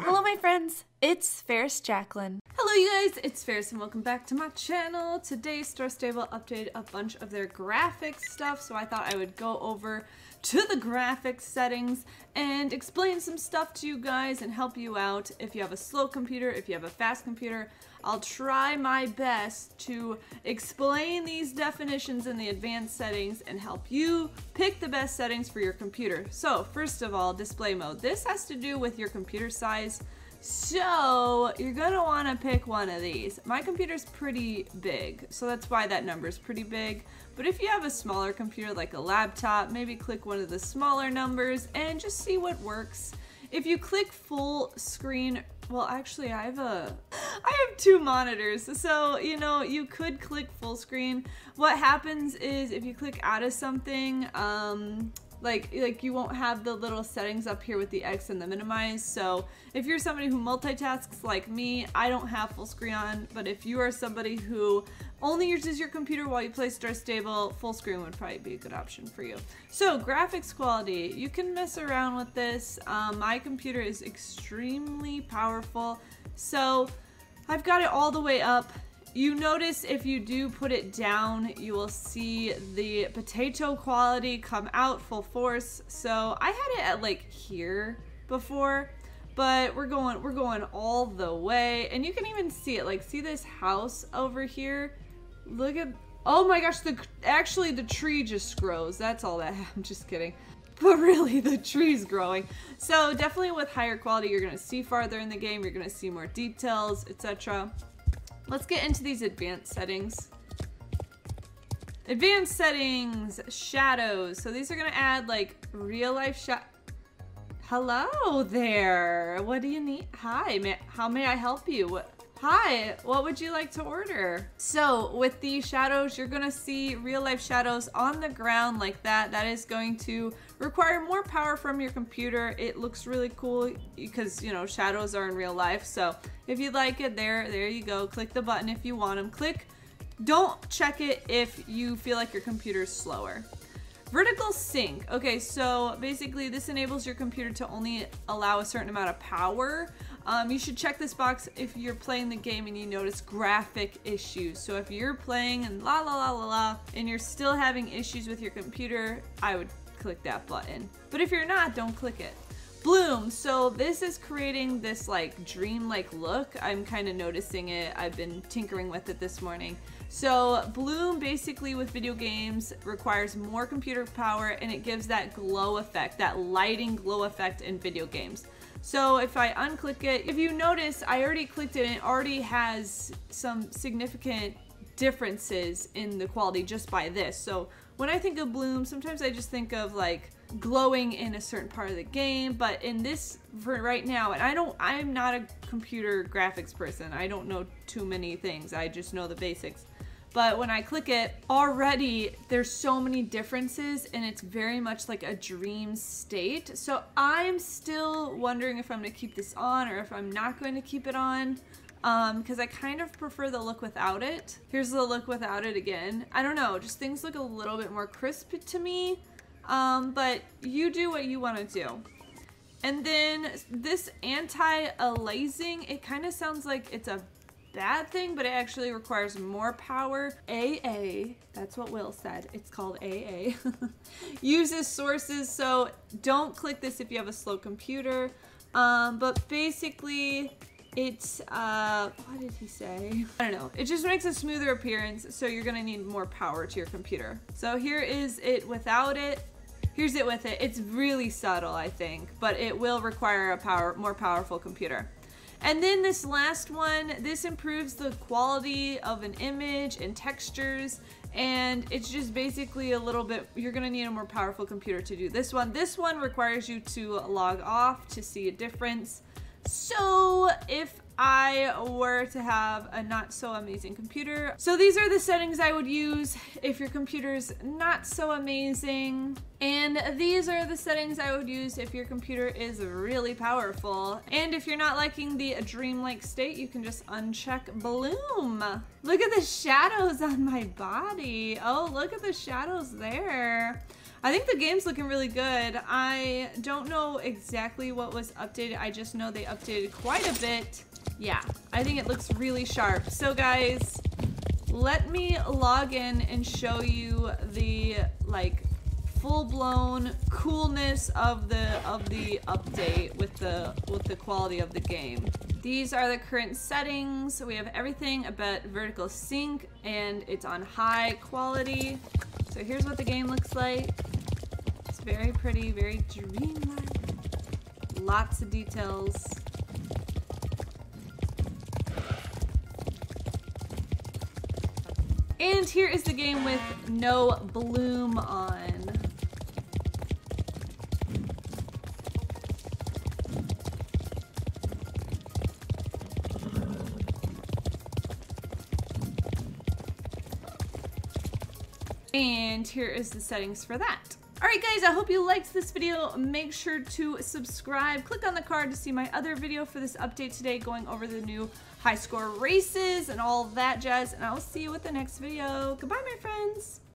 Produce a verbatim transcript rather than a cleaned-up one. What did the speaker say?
Hello my friends, it's Faris Jaclyn. Hello you guys, it's Faris and welcome back to my channel. Today Star Stable updated a bunch of their graphics stuff, so I thought I would go over to the graphics settings and explain some stuff to you guys and help you out if you have a slow computer, if you have a fast computer. I'll try my best to explain these definitions in the advanced settings and help you pick the best settings for your computer. So first of all, display mode. This has to do with your computer size. So you're gonna wanna pick one of these. My computer's pretty big, so that's why that number's pretty big. But if you have a smaller computer like a laptop, maybe click one of the smaller numbers and just see what works. If you click full screen, well actually I have a, I have two monitors, so you know, you could click full screen. What happens is if you click out of something, um, like, like you won't have the little settings up here with the X and the minimize. So if you're somebody who multitasks like me, I don't have full screen on, but if you are somebody who only uses your computer while you play Star Stable, full screen would probably be a good option for you. So graphics quality, you can mess around with this. Um, my computer is extremely powerful, so I've got it all the way up. You notice if you do put it down, you will see the potato quality come out full force. So I had it at like here before, but we're going we're going all the way, and you can even see it. Like, see this house over here? Look at, oh my gosh, the actually the tree just grows. That's all that, I'm just kidding. But really, the tree's growing. So definitely with higher quality, you're gonna see farther in the game, you're gonna see more details, et cetera. Let's get into these advanced settings. Advanced settings, shadows. So these are gonna add like real life shadows. Hello there, what do you need? Hi, may how may I help you? What Hi, what would you like to order? So with these shadows, you're gonna see real life shadows on the ground like that. That is going to require more power from your computer. It looks really cool because, you know, shadows are in real life. So if you like it, there, there you go. Click the button if you want them. Click, don't check it if you feel like your computer's slower. Vertical sync. Okay, so basically this enables your computer to only allow a certain amount of power. Um, you should check this box if you're playing the game and you notice graphic issues. So if you're playing and la la la la la and you're still having issues with your computer, I would click that button. But if you're not, don't click it. Bloom. So this is creating this like dream-like look. I'm kind of noticing it. I've been tinkering with it this morning. So bloom basically with video games requires more computer power, and it gives that glow effect, that lighting glow effect in video games. So if I unclick it, if you notice, I already clicked it and it already has some significant differences in the quality just by this. So when I think of bloom, sometimes I just think of like glowing in a certain part of the game, but in this, for right now, and I don't, I'm not a computer graphics person, I don't know too many things, I just know the basics. But when I click it, already there's so many differences, and it's very much like a dream state. So I'm still wondering if I'm gonna keep this on or if I'm not going to keep it on, um, because I kind of prefer the look without it. Here's the look without it again. I don't know, just things look a little bit more crisp to me. Um, but you do what you want to do. And then this anti-aliasing, it kind of sounds like it's a bad thing, but it actually requires more power. A A, that's what Will said, it's called A A. Uses sources, so don't click this if you have a slow computer. Um, but basically, it's, uh, what did he say? I don't know. It just makes a smoother appearance, so you're gonna need more power to your computer. So here is it without it. Here's it with it. It's really subtle, I think, but it will require a power, more powerful computer. And then this last one, this improves the quality of an image and textures, and it's just basically a little bit, you're gonna need a more powerful computer to do this one. This one requires you to log off to see a difference. So if I were to have a not so amazing computer, so these are the settings I would use if your computer's not so amazing, and these are the settings I would use if your computer is really powerful. And if you're not liking the dreamlike state, you can just uncheck bloom. Look at the shadows on my body. Oh, look at the shadows there. I think the game's looking really good. I don't know exactly what was updated. I just know they updated quite a bit. Yeah, I think it looks really sharp. So guys, let me log in and show you the like full-blown coolness of the of the update with the with the quality of the game. These are the current settings. We have everything about vertical sync and it's on high quality. So here's what the game looks like. It's very pretty, very dreamlike. Lots of details. And here is the game with no bloom on. And here is the settings for that. Alright guys, I hope you liked this video. Make sure to subscribe. Click on the card to see my other video for this update today going over the new high score races and all that jazz. And I'll see you with the next video. Goodbye, my friends.